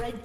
Red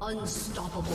Unstoppable.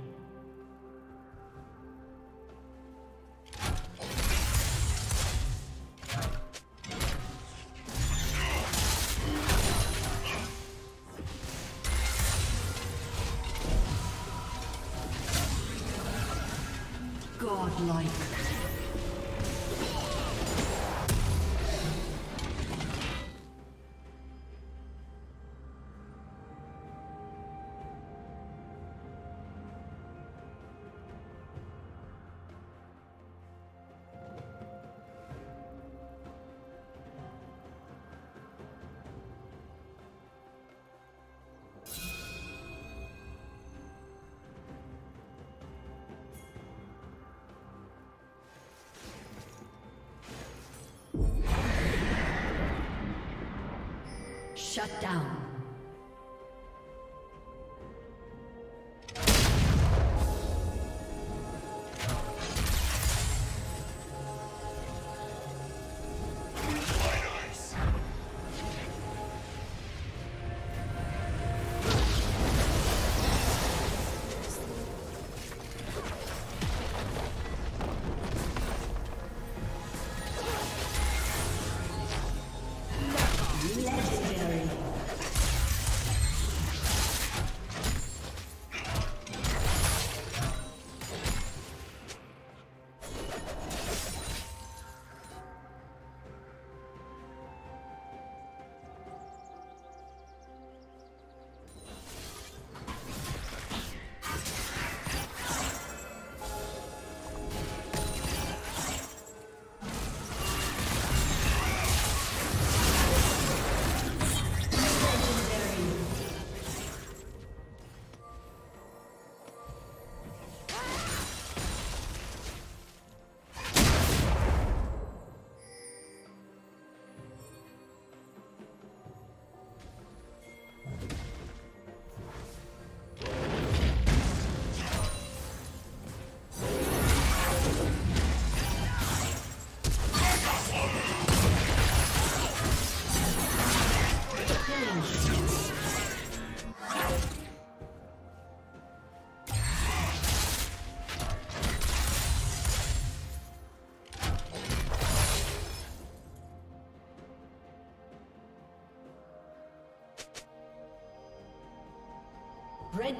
Godlike. Shut down. Legendary. Red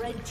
Red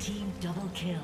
Team double kill.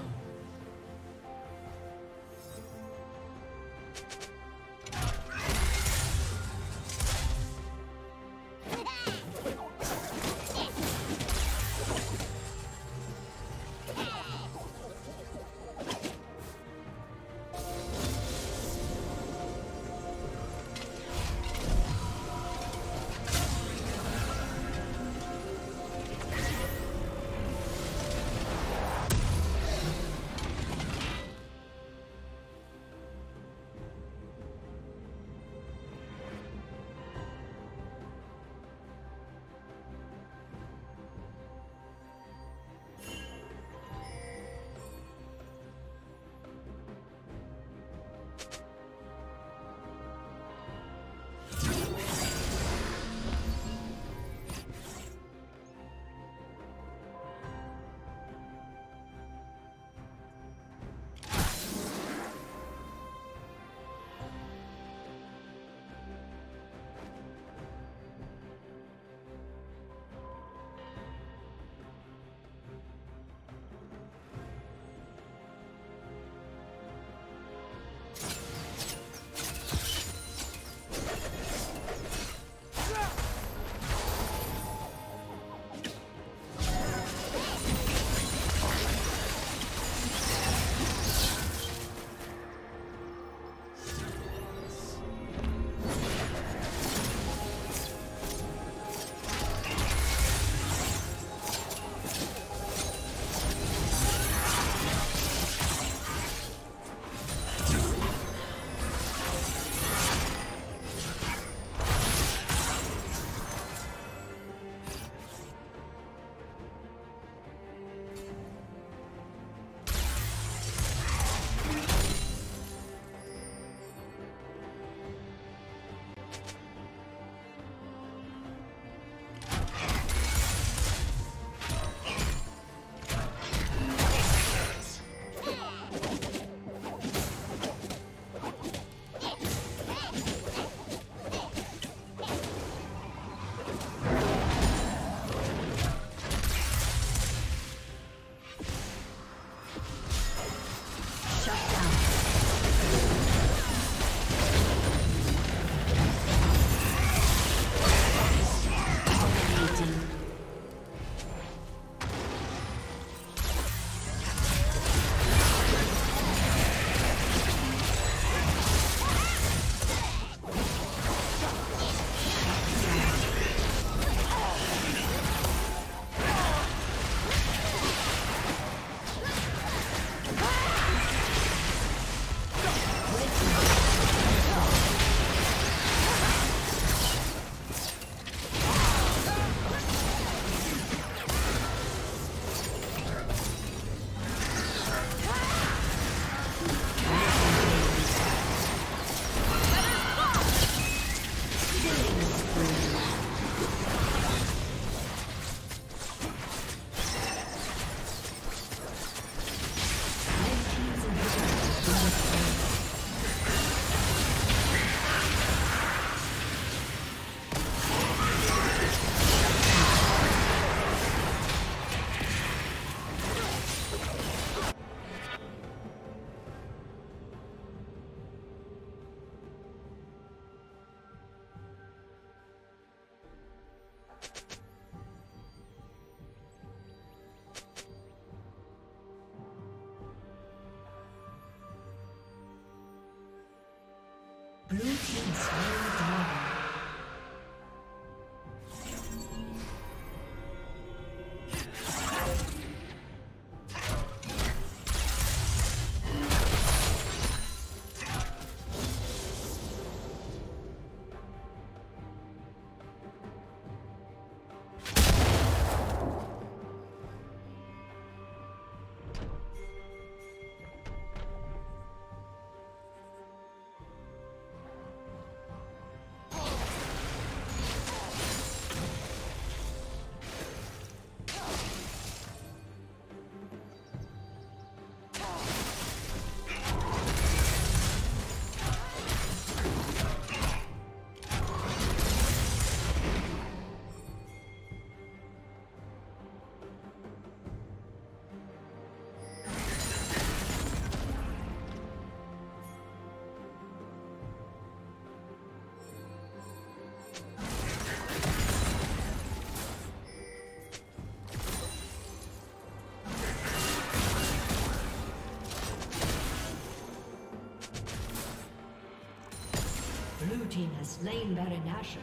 Blue team has slain Baron Nashor.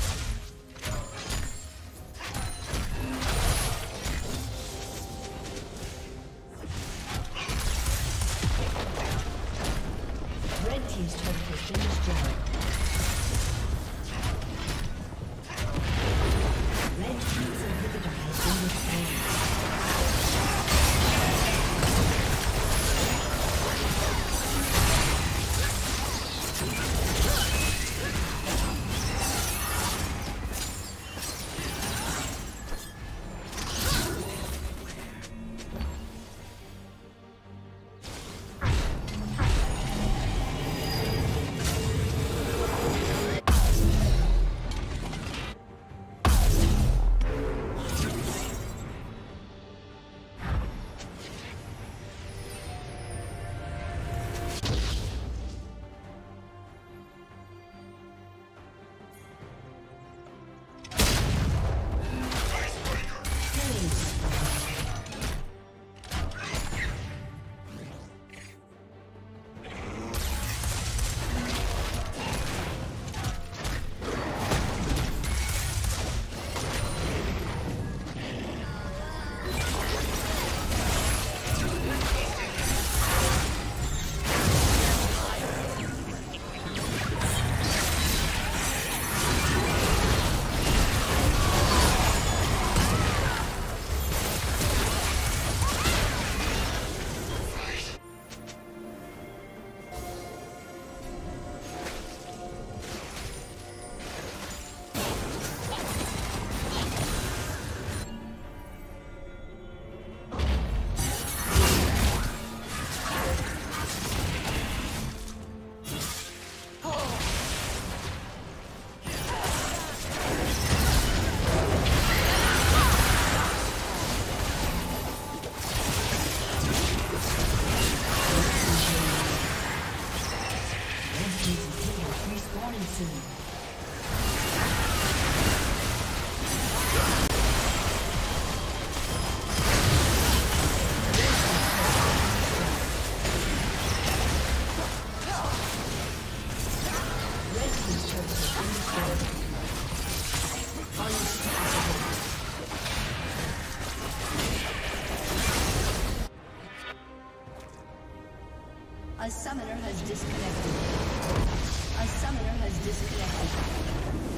A summoner has disconnected.